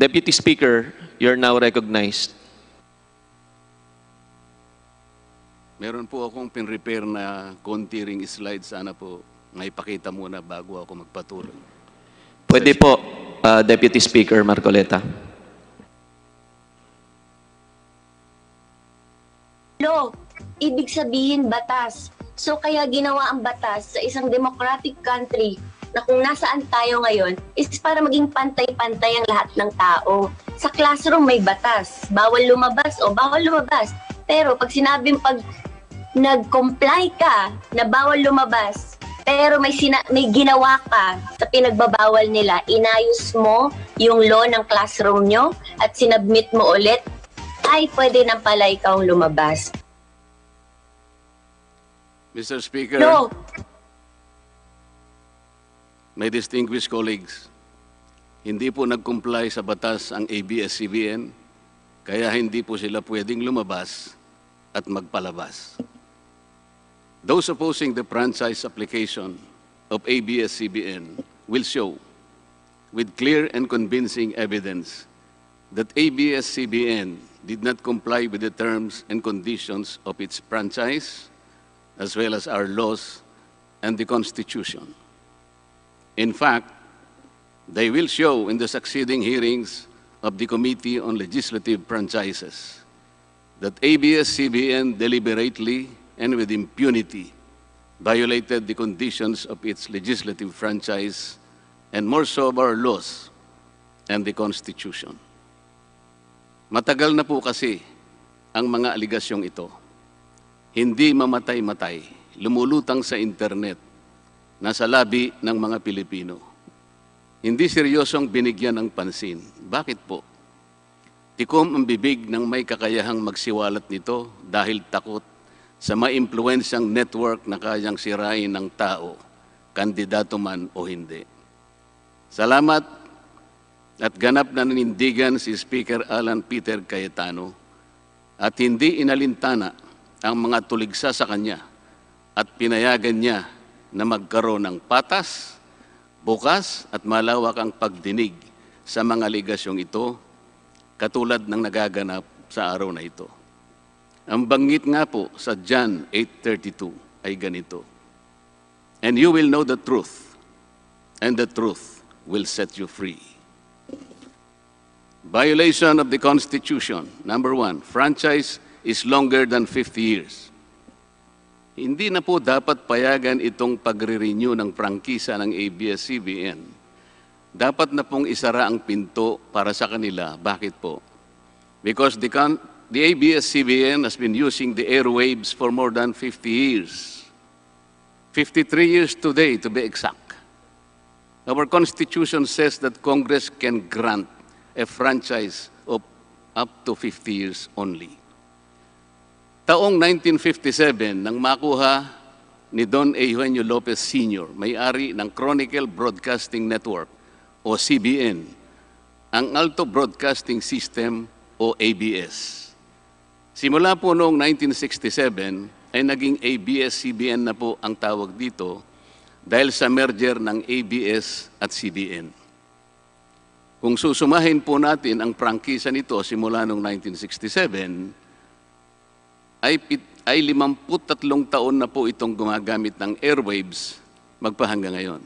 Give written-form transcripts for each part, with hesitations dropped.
Deputy Speaker, you're now recognized. Meron po akong pin-repair na konti ring slide. Sana po naipakita muna bago ako magpatuloy. Pwede po, Deputy Speaker Marcoleta. Law, ibig sabihin batas. So kaya ginawa ang batas sa isang democratic country na kung nasaan tayo ngayon is para maging pantay-pantay ang lahat ng tao. Sa classroom may batas. Bawal lumabas o bawal lumabas. Pero pag sinabing pag nag-comply ka na bawal lumabas, pero may ginawa ka sa pinagbabawal nila, inayos mo yung law ng classroom nyo at sinubmit mo ulit, ay pwede nang pala ikaw lumabas. Mr. Speaker, no. My distinguished colleagues, hindi po nag-comply sa batas ang ABS-CBN, kaya hindi po sila pwedeng lumabas at magpalabas. Those opposing the franchise application of ABS-CBN will show with clear and convincing evidence that ABS-CBN did not comply with the terms and conditions of its franchise, as well as our laws and the Constitution. In fact, they will show in the succeeding hearings of the Committee on Legislative Franchises that ABS-CBN deliberately and with impunity violated the conditions of its legislative franchise and more so of our laws and the Constitution. Matagal na po kasi ang mga aligasyong ito. Hindi mamatay-matay, lumulutang sa internet, nasa labi ng mga Pilipino. Hindi seryosong binigyan ng pansin. Bakit po? Tikom ang bibig ng may kakayahang magsiwalat nito dahil takot sa maimpluwensyang network na kayang sirain ng tao, kandidato man o hindi. Salamat at ganap na nanindigan si Speaker Alan Peter Cayetano at hindi inalintana ang mga tuligsa sa kanya at pinayagan niya na magkaroon ng patas, bukas at malawak ang pagdinig sa mga aligasyong ito katulad ng nagaganap sa araw na ito. Ang banggit nga po sa John 8:32 ay ganito, "And you will know the truth, and the truth will set you free." Violation of the Constitution. Number 1, franchise is longer than 50 years. Hindi na po dapat payagan itong pagre-renew ng prangkisa ng ABS-CBN. Dapat na pong isara ang pinto para sa kanila. Bakit po? Because the ABS-CBN has been using the airwaves for more than 50 years. 53 years today, to be exact. Our Constitution says that Congress can grant a franchise of up to 50 years only. Taong 1957, nang makuha ni Don Eugenio Lopez Sr., may-ari ng Chronicle Broadcasting Network o CBN, ang Alto Broadcasting System o ABS. Simula po noong 1967 ay naging ABS-CBN na po ang tawag dito dahil sa merger ng ABS at CBN. Kung susumahin po natin ang prangkisa nito simula noong 1967, ay 53 taon na po itong gumagamit ng airwaves magpahanggang ngayon.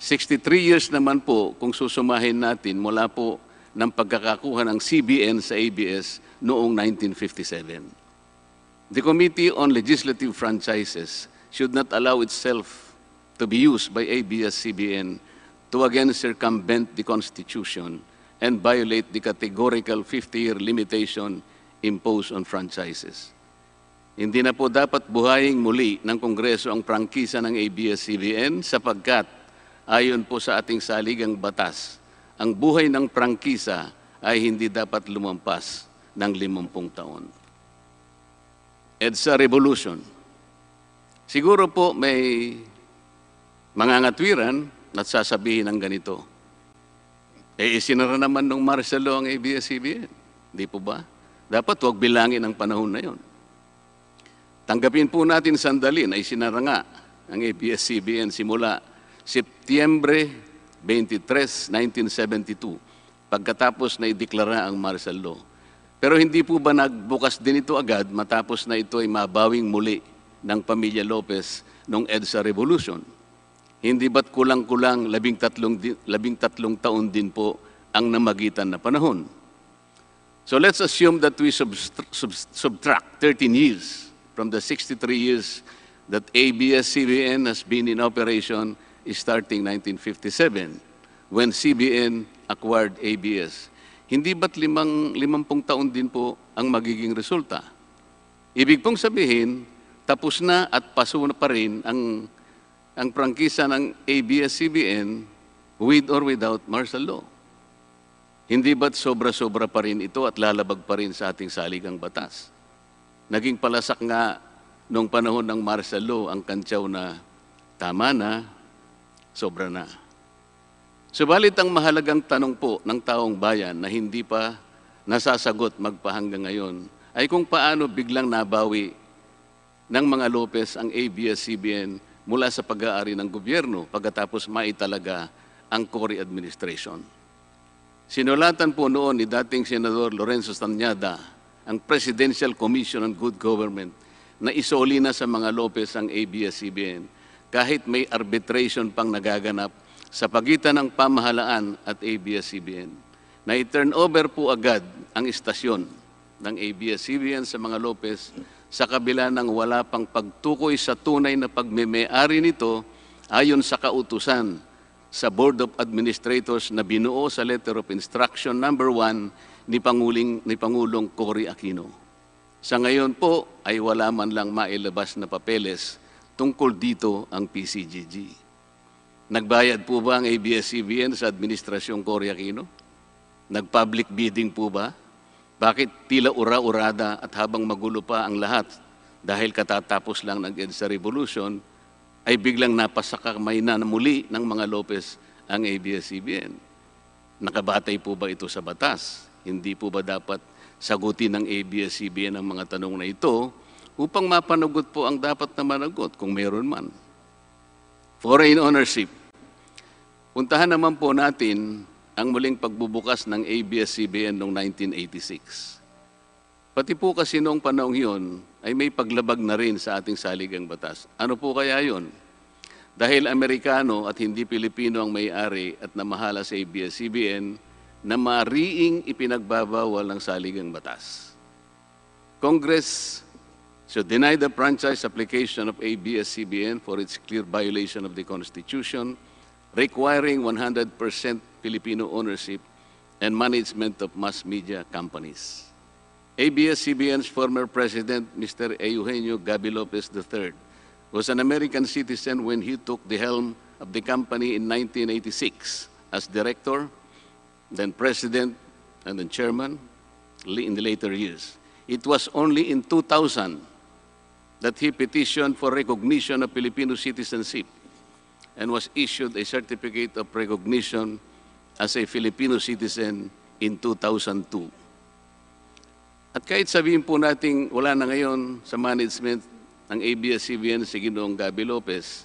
63 years naman po kung susumahin natin mula po ng pagkakakuha ng CBN sa ABS noong 1957. The Committee on Legislative Franchises should not allow itself to be used by ABS-CBN to again circumvent the Constitution and violate the categorical 50-year limitation imposed on franchises. Hindi na po dapat buhayin muli ng Kongreso ang prangkisa ng ABS-CBN sapagkat ayon po sa ating saligang batas, ang buhay ng prangkisa ay hindi dapat lumampas ng 50 taon. EDSA Revolution. Siguro po may mangangatwiran at sasabihin ng ganito, isinara naman nung Marshall Law ang ABS-CBN. Hindi po ba? Dapat huwag bilangin ang panahon na yon. Tanggapin po natin sandali na isinara nga ang ABS-CBN simula Setyembre 23, 1972 pagkatapos na ideklara ang martial law. Pero hindi po ba nagbukas din ito agad matapos na ito ay mabawing muli ng pamilya Lopez noong EDSA Revolution? Hindi ba't kulang-kulang 13 taon din po ang namagitan na panahon? So let's assume that we subtract 13 years from the 63 years that ABS-CBN has been in operation starting 1957 when CBN acquired ABS. Hindi ba't 50 taon din po ang magiging resulta? Ibig pong sabihin, tapos na at paso na pa rin ang prangkisa ng ABS-CBN with or without martial law. Hindi ba't sobra-sobra pa rin ito at lalabag pa rin sa ating saligang batas? Naging palasak nga noong panahon ng martial law ang kantsaw na tama na, sobra na. Subalit ang mahalagang tanong po ng taong bayan na hindi pa nasasagot magpahanggang ngayon ay kung paano biglang nabawi ng mga Lopez ang ABS-CBN mula sa pag-aari ng gobyerno pagkatapos maitalaga ang Cory administration. Sinulatan po noon ni dating Senador Lorenzo Tanyada ang Presidential Commission on Good Government na isoli na sa mga Lopez ang ABS-CBN kahit may arbitration pang nagaganap sa pagitan ng pamahalaan at ABS-CBN. Na-turn over po agad ang istasyon ng ABS-CBN sa mga Lopez sa kabila ng wala pang pagtukoy sa tunay na pagmeme-ari nito ayon sa kautusan sa Board of Administrators na binuo sa Letter of Instruction number 1 ni Pangulong Cory Aquino. Sa ngayon po ay wala man lang mailabas na papeles tungkol dito ang PCGG. Nagbayad po ba ang ABS-CBN sa Administrasyong Cory Aquino? Nag-public bidding po ba? Bakit tila ura-urada at habang magulo pa ang lahat dahil katatapos lang ng EDSA Revolution, ay biglang napasakamay na muli ng mga Lopez ang ABS-CBN. Nakabatay po ba ito sa batas? Hindi po ba dapat sagutin ng ABS-CBN ang mga tanong na ito upang mapanagot po ang dapat na managot kung meron man? Foreign ownership. Puntahan naman po natin ang muling pagbubukas ng ABS-CBN noong 1986. Pati po kasi noong panahon yun, ay may paglabag na rin sa ating saligang batas. Ano po kaya yun? Dahil Amerikano at hindi Pilipino ang may-ari at namahala sa ABS-CBN na mariing ipinagbabawal ng saligang batas. Congress should deny the franchise application of ABS-CBN for its clear violation of the Constitution, requiring 100% Filipino ownership and management of mass media companies. ABS-CBN's former president, Mr. Eugenio Gabby Lopez III, was an American citizen when he took the helm of the company in 1986 as director, then president, and then chairman in the later years. It was only in 2000 that he petitioned for recognition of Filipino citizenship and was issued a certificate of recognition as a Filipino citizen in 2002. At kahit sabihin po natin wala na ngayon sa management ng ABS-CBN si Ginoong Gabby Lopez,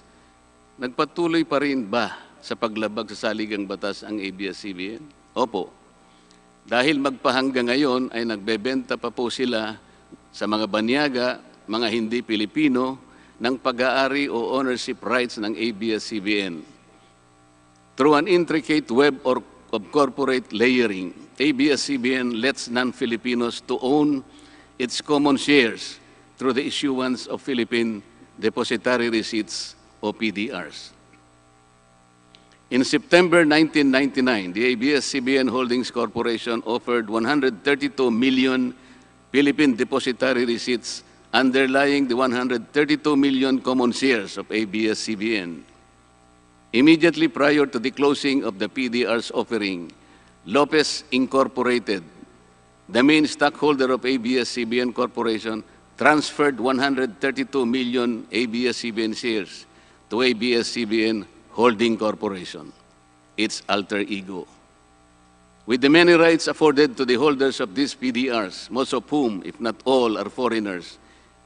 nagpatuloy pa rin ba sa paglabag sa saligang batas ang ABS-CBN? Opo. Dahil magpahanggang ngayon ay nagbebenta pa po sila sa mga banyaga, mga hindi Pilipino, ng pag-aari o ownership rights ng ABS-CBN. Through an intricate web of corporate layering, ABS-CBN lets non-Filipinos to own its common shares through the issuance of Philippine Depositary Receipts, or PDRs. In September 1999, the ABS-CBN Holdings Corporation offered 132 million Philippine Depositary Receipts underlying the 132 million common shares of ABS-CBN. Immediately prior to the closing of the PDRs offering, Lopez Incorporated, the main stockholder of ABS-CBN Corporation, transferred 132 million ABS-CBN shares to ABS-CBN Holding Corporation, its alter ego. With the many rights afforded to the holders of these PDRs, most of whom, if not all, are foreigners,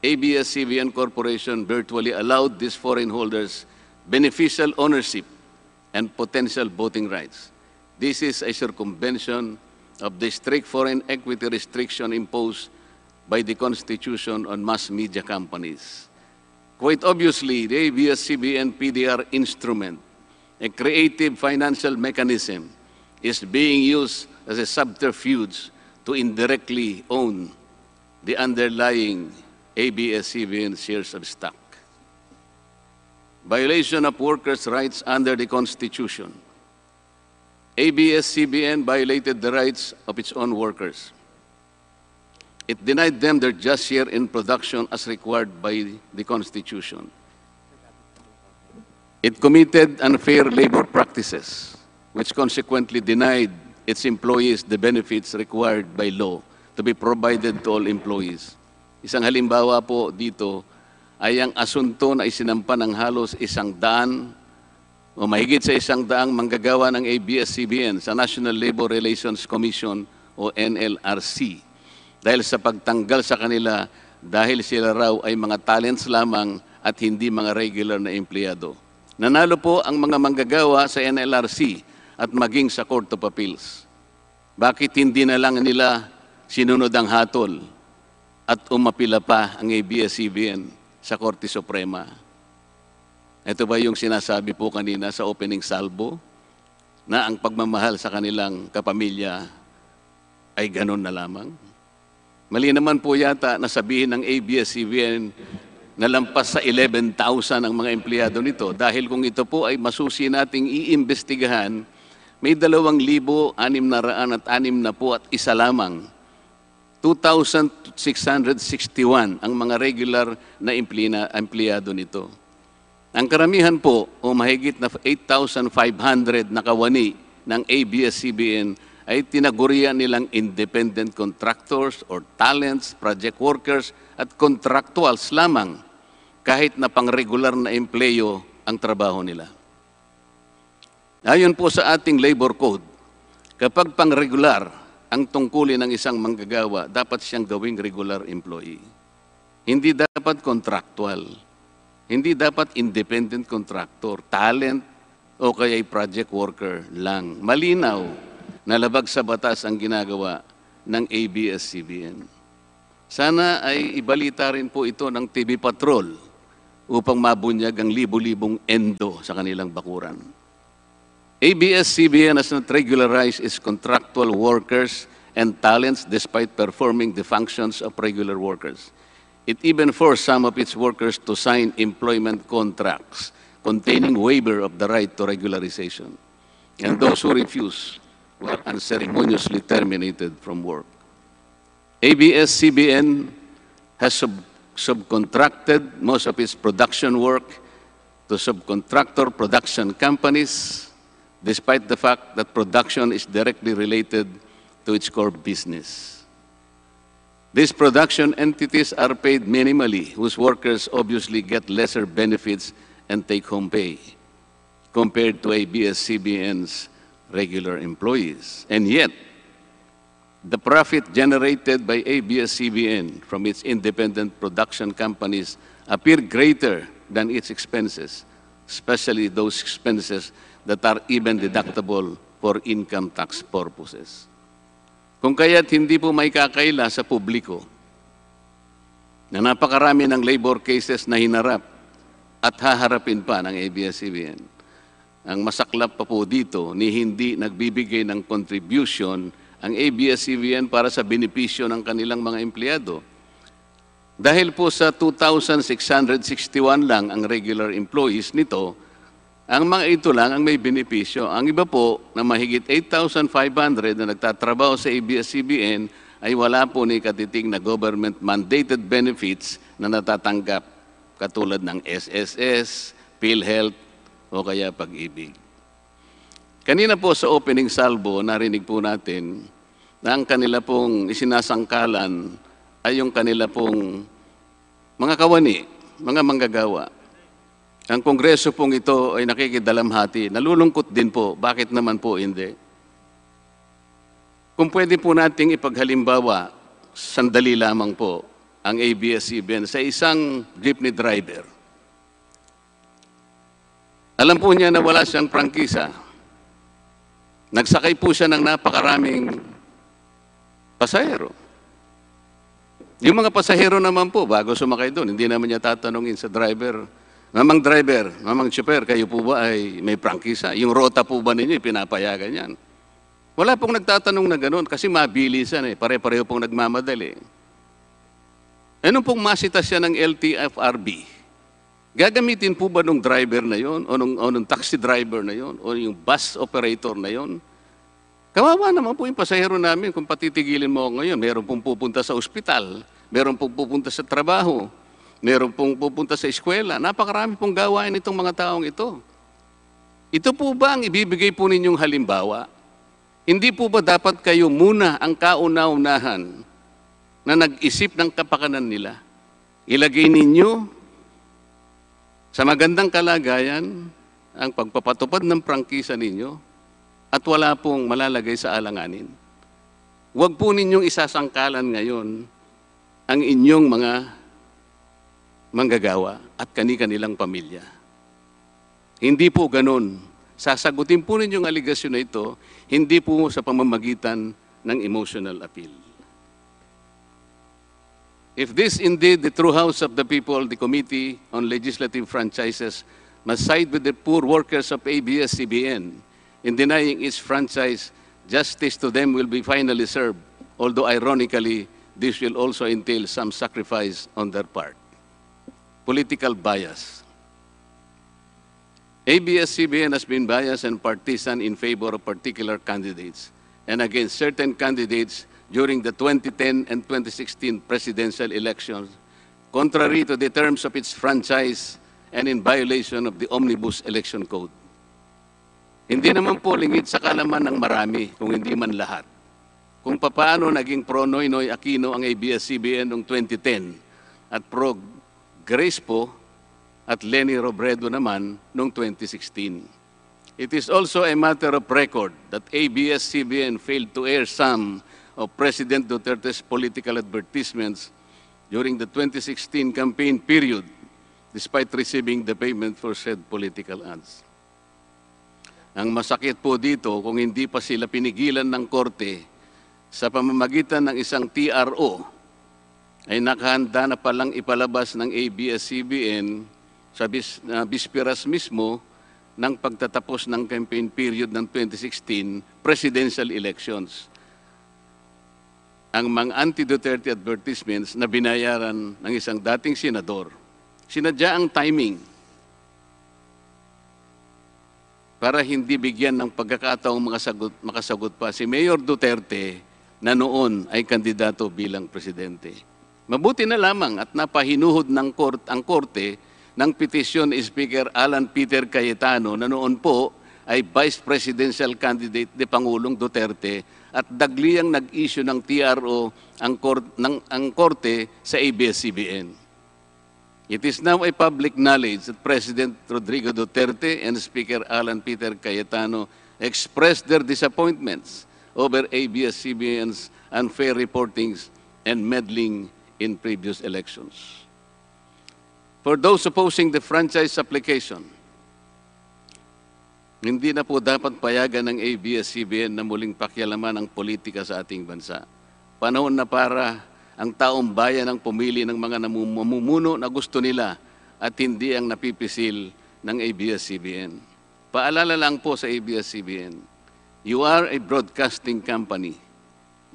ABS-CBN Corporation virtually allowed these foreign holders beneficial ownership and potential voting rights. This is a circumvention of the strict foreign equity restriction imposed by the Constitution on mass media companies. Quite obviously, the ABS-CBN PDR instrument, a creative financial mechanism, is being used as a subterfuge to indirectly own the underlying ABS-CBN shares of stock. Violation of workers' rights under the Constitution. ABS-CBN violated the rights of its own workers. It denied them their just share in production as required by the Constitution. It committed unfair labor practices, which consequently denied its employees the benefits required by law to be provided to all employees. Isang halimbawa po dito ay ang asunto na isinampa ng halos 100 o mahigit sa 100 manggagawa ng ABS-CBN sa National Labor Relations Commission o NLRC dahil sa pagtanggal sa kanila dahil sila raw ay mga talents lamang at hindi mga regular na empleyado. Nanalo po ang mga manggagawa sa NLRC at maging sa Court of Appeals. Bakit hindi na lang nila sinunod ang hatol at umapila pa ang ABS-CBN sa Korte Suprema? Ito ba yung sinasabi po kanina sa opening salvo na ang pagmamahal sa kanilang kapamilya ay ganun na lamang? Mali naman po yata na sabihin ng ABS-CBN na lampas sa 11,000 ang mga empleyado nito dahil kung ito po ay masusi nating iimbestigahan, may 2,660 lamang, 2,661 ang mga regular na empleyado nito. Ang karamihan po o mahigit na 8,500 na kawani ng ABS-CBN ay tinagurian nilang independent contractors or talents, project workers at contractuals lamang kahit na pang-regular na empleyo ang trabaho nila. Ayon po sa ating labor code, kapag pang-regular ang tungkulin ng isang manggagawa, dapat siyang gawing regular employee. Hindi dapat contractual. Hindi dapat independent contractor, talent, o kaya project worker lang. Malinaw na labag sa batas ang ginagawa ng ABS-CBN. Sana ay ibalita rin po ito ng TV Patrol upang mabunyag ang libo-libong endo sa kanilang bakuran. ABS-CBN has not regularized its contractual workers and talents despite performing the functions of regular workers. It even forced some of its workers to sign employment contracts containing waiver of the right to regularization. And those who refuse were unceremoniously terminated from work. ABS-CBN has subcontracted most of its production work to subcontractor production companies, despite the fact that production is directly related to its core business. These production entities are paid minimally, whose workers obviously get lesser benefits and take-home pay compared to ABS-CBN's regular employees. And yet, the profit generated by ABS-CBN from its independent production companies appear greater than its expenses, especially those expenses that are even deductible for income tax purposes. Kung kaya't hindi po may kakaila sa publiko na napakarami ng labor cases na hinarap at haharapin pa ng ABS-CBN. Ang masaklap pa po dito ni hindi nagbibigay ng contribution ang ABS-CBN para sa benepisyo ng kanilang mga empleyado. Dahil po sa 2,661 lang ang regular employees nito, ang mga ito lang ang may benepisyo. Ang iba po na mahigit 8,500 na nagtatrabaho sa ABS-CBN ay wala po ni katiting na government-mandated benefits na natatanggap katulad ng SSS, PhilHealth o kaya pag-ibig. Kanina po sa opening salvo, narinig po natin na ang kanila pong isinasangkalan ay yung kanila pong mga kawani, mga manggagawa. Ang Kongreso pong ito ay nakikidalamhati. Nalulungkot din po. Bakit naman po hindi? Kung pwede po nating ipaghalimbawa, sandali lamang po, ang ABS-CBN sa isang jeepney driver. Alam po niya na wala siyang prangkisa. Nagsakay po siya ng napakaraming pasahero. Yung mga pasahero naman po, bago sumakay doon, hindi naman niya tatanungin sa driver, "Mamang driver, mamang chopper, kayo po ba ay may prangkisa? Yung rota po ba ninyo, pinapayagan yan?" Wala pong nagtatanong na ganoon kasi mabilisan eh, pare-pareho pong nagmamadali. Eh nung pong masita siya ng LTFRB, gagamitin po ba nung driver na yon o nung taxi driver na yon o yung bus operator na yon? Kawawa naman po yung pasahero namin kung patitigilin mo ngayon. Meron pong pupunta sa ospital, meron pong pupunta sa trabaho, meron pong pupunta sa eskwela. Napakarami pong gawain itong mga taong ito. Ito po ba ang ibibigay po ninyong halimbawa? Hindi po ba dapat kayo muna ang kauna-unahan na nag-isip ng kapakanan nila? Ilagay ninyo sa magandang kalagayan ang pagpapatupad ng prangkisa ninyo at wala pong malalagay sa alanganin. Huwag po ninyong isasangkalan ngayon ang inyong mga manggagawa at kani-kanilang pamilya. Hindi po ganun. Sasagutin po ninyong aligasyon na ito, hindi po sa pamamagitan ng emotional appeal. If this indeed the true house of the people, the Committee on Legislative Franchises must side with the poor workers of ABS-CBN in denying its franchise, justice to them will be finally served, although ironically, this will also entail some sacrifice on their part. Political bias. ABS-CBN has been biased and partisan in favor of particular candidates and against certain candidates during the 2010 and 2016 presidential elections, contrary to the terms of its franchise and in violation of the Omnibus Election Code. Hindi naman po lingid sa kalaman ng marami, kung hindi man lahat, kung paano naging pro-Noynoy Aquino ang ABS-CBN noong 2010 at pro-Grace Poe at Leni Robredo naman noong 2016. It is also a matter of record that ABS-CBN failed to air some of President Duterte's political advertisements during the 2016 campaign period, despite receiving the payment for said political ads. Ang masakit po dito kung hindi pa sila pinigilan ng korte sa pamamagitan ng isang TRO ay nakahanda na palang ipalabas ng ABS-CBN sa bisperas mismo ng pagtatapos ng campaign period ng 2016 presidential elections. Ang mga anti-Duterte advertisements na binayaran ng isang dating senador, sinadya ang timing para hindi bigyan ng pagkakataong makasagot pa si Mayor Duterte na noon ay kandidato bilang presidente. Mabuti na lamang at napahinuhod ng korte ng petisyon ni Speaker Alan Peter Cayetano na noon po ay Vice Presidential Candidate ni Pangulong Duterte at dagliang nag-issue ng TRO ang korte sa ABS-CBN. It is now a public knowledge that President Rodrigo Duterte and Speaker Alan Peter Cayetano expressed their disappointments over ABS-CBN's unfair reportings and meddling in previous elections. For those opposing the franchise application, hindi na po dapat payagan ng ABS-CBN na muling pakialaman ang politika sa ating bansa. Panahon na para ang taong bayan ang pumili ng mga namumuno na gusto nila at hindi ang napipisil ng ABS-CBN. Paalala lang po sa ABS-CBN, you are a broadcasting company,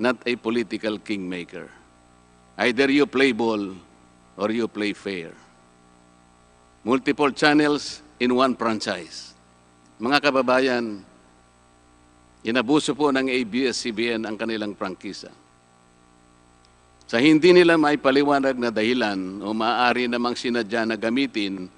not a political kingmaker. Either you play ball or you play fair. Multiple channels in one franchise. Mga kababayan, inabuso po ng ABS-CBN ang kanilang prangkisa. Sa hindi nila may paliwanag na dahilan o maaari namang sinadya na gamitin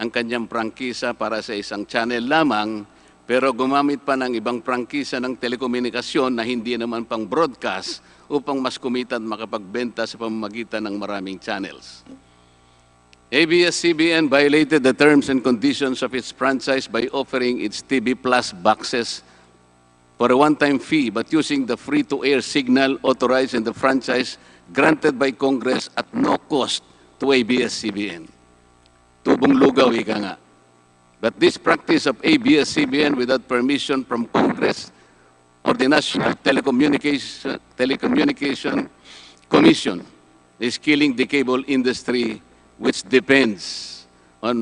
ang kanyang prangkisa para sa isang channel lamang pero gumamit pa ng ibang prangkisa ng telekomunikasyon na hindi naman pang broadcast upang mas kumita at makapagbenta sa pamamagitan ng maraming channels. ABS-CBN violated the terms and conditions of its franchise by offering its TV Plus boxes for a one-time fee but using the free-to-air signal authorized in the franchise granted by Congress at no cost to ABS-CBN. Tubong lugaw, ika nga. But this practice of ABS-CBN without permission from Congress or the National Telecommunication Commission is killing the cable industry, which depends on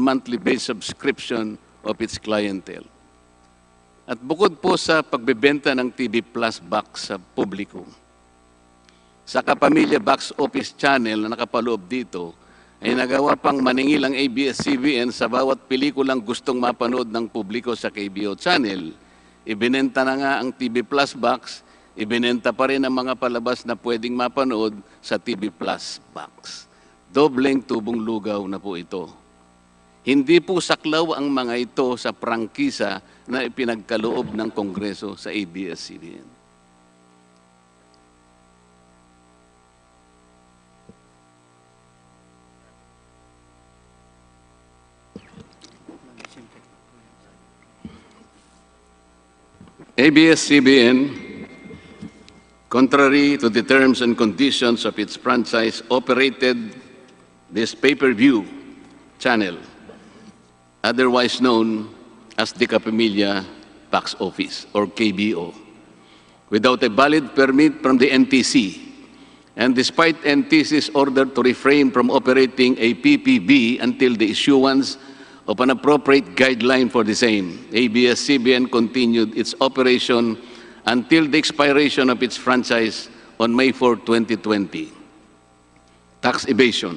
monthly based subscription of its clientele. At bukod po sa pagbebenta ng TV Plus box sa publiko, sa Kapamilya Box Office Channel na nakapaloob dito, ay nagawa pang maningil ang ABS-CBN sa bawat pelikulang gustong mapanood ng publiko sa KBO Channel. Ibinenta na nga ang TV Plus Box, ibinenta pa rin ang mga palabas na pwedeng mapanood sa TV Plus Box. Dobleng tubong lugaw na po ito. Hindi po saklaw ang mga ito sa prangkisa na ipinagkaloob ng Kongreso sa ABS-CBN. ABS-CBN, contrary to the terms and conditions of its franchise, operated this pay-per-view channel, otherwise known as the Kapamilya Box Office, or KBO, without a valid permit from the NTC, and despite NTC's order to refrain from operating a PPB until the issuance of an appropriate guideline for the same, ABS-CBN continued its operation until the expiration of its franchise on May 4, 2020. Tax evasion.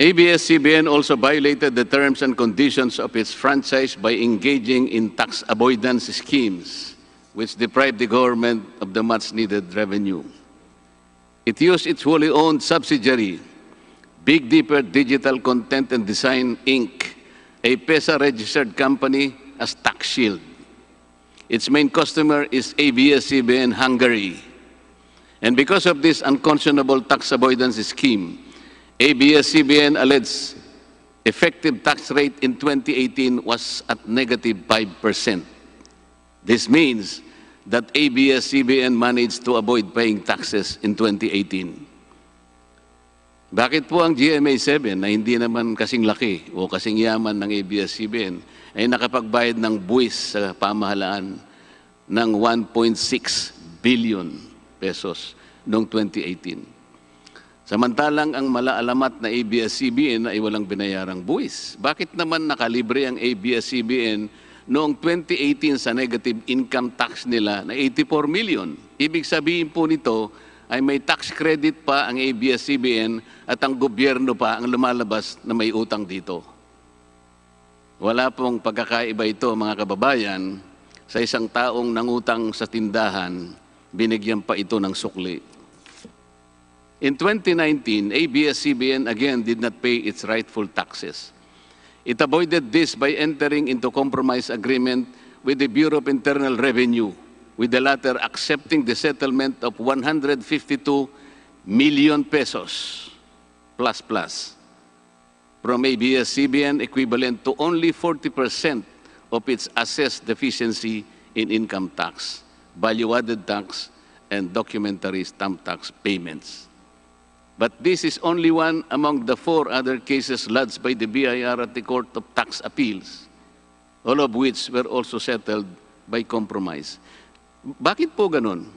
ABS-CBN also violated the terms and conditions of its franchise by engaging in tax avoidance schemes, which deprived the government of the much-needed revenue. It used its wholly owned subsidiary, Big Dipper Digital Content and Design, Inc., a PESA-registered company, as tax shield. Its main customer is ABS-CBN Hungary. And because of this unconscionable tax avoidance scheme, ABS-CBN alleged effective tax rate in 2018 was at -5%. This means that ABS-CBN managed to avoid paying taxes in 2018. Bakit po ang GMA-7 na hindi naman kasing laki o kasing yaman ng ABS-CBN ay nakapagbayad ng buwis sa pamahalaan ng 1.6 billion pesos noong 2018? Samantalang ang malaalamat na ABS-CBN ay walang binayarang buwis. Bakit naman nakalibre ang ABS-CBN noong 2018 sa negative income tax nila na 84 million? Ibig sabihin po nito, ay may tax credit pa ang ABS-CBN at ang gobyerno pa ang lumalabas na may utang dito. Wala pong pagkakaiba ito, mga kababayan, sa isang taong nangutang sa tindahan, binigyan pa ito ng sukli. In 2019, ABS-CBN again did not pay its rightful taxes. It avoided this by entering into compromise agreement with the Bureau of Internal Revenue, with the latter accepting the settlement of 152 million pesos plus from ABS-CBN, equivalent to only 40% of its assessed deficiency in income tax, value-added tax, and documentary stamp tax payments. But this is only one among the four other cases lodged by the BIR at the Court of Tax Appeals, all of which were also settled by compromise. Bakit po ganun?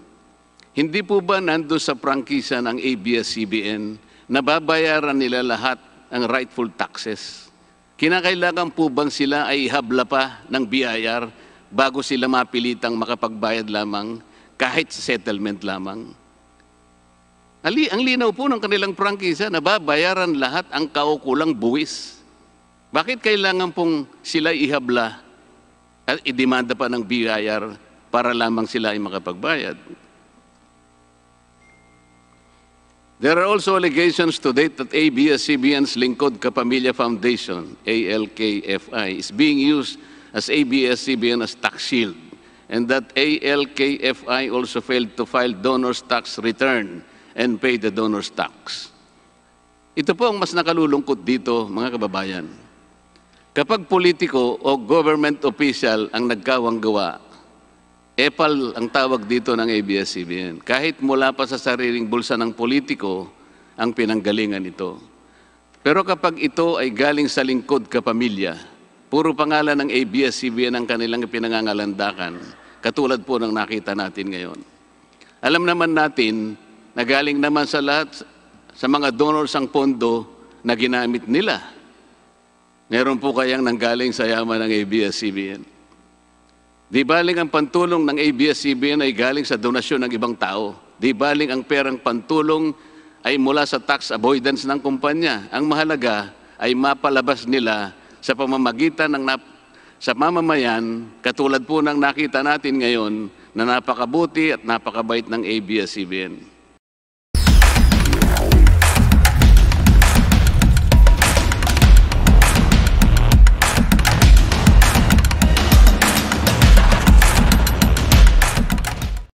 Hindi po ba nando sa prangkisa ng ABS-CBN na babayaran nila lahat ang rightful taxes? Kinakailangan po bang sila ay habla pa ng BIR bago sila mapilitang makapagbayad lamang kahit sa settlement lamang? Ang linaw po ng kanilang prangkisa na babayaran lahat ang kaukulang buwis. Bakit kailangan pong sila ihabla at idemanda pa ng BIR para lamang sila ay makapagbayad? There are also allegations to date that ABS-CBN's Lingkod Kapamilya Foundation, ALKFI, is being used as ABS-CBN as tax shield, and that ALKFI also failed to file donor's tax return and pay the donor's tax. Ito po ang mas nakalulungkot dito, mga kababayan. Kapag politiko o government official ang nagkawang gawa, EPAL ang tawag dito ng ABS-CBN. Kahit mula pa sa sariling bulsa ng politiko, ang pinanggalingan ito. Pero kapag ito ay galing sa Lingkod Kapamilya, puro pangalan ng ABS-CBN ang kanilang pinangangalandakan, katulad po ng nakita natin ngayon. Alam naman natin na galing naman sa lahat sa mga donors ang pondo na ginamit nila. Meron po kayang nanggaling sa yaman ng ABS-CBN. Di baling ang pantulong ng ABS-CBN ay galing sa donasyon ng ibang tao. Di baling ang perang pantulong ay mula sa tax avoidance ng kumpanya. Ang mahalaga ay mapalabas nila sa pamamagitan ng sa mamamayan, katulad po ng nakita natin ngayon na napakabuti at napakabait ng ABS-CBN.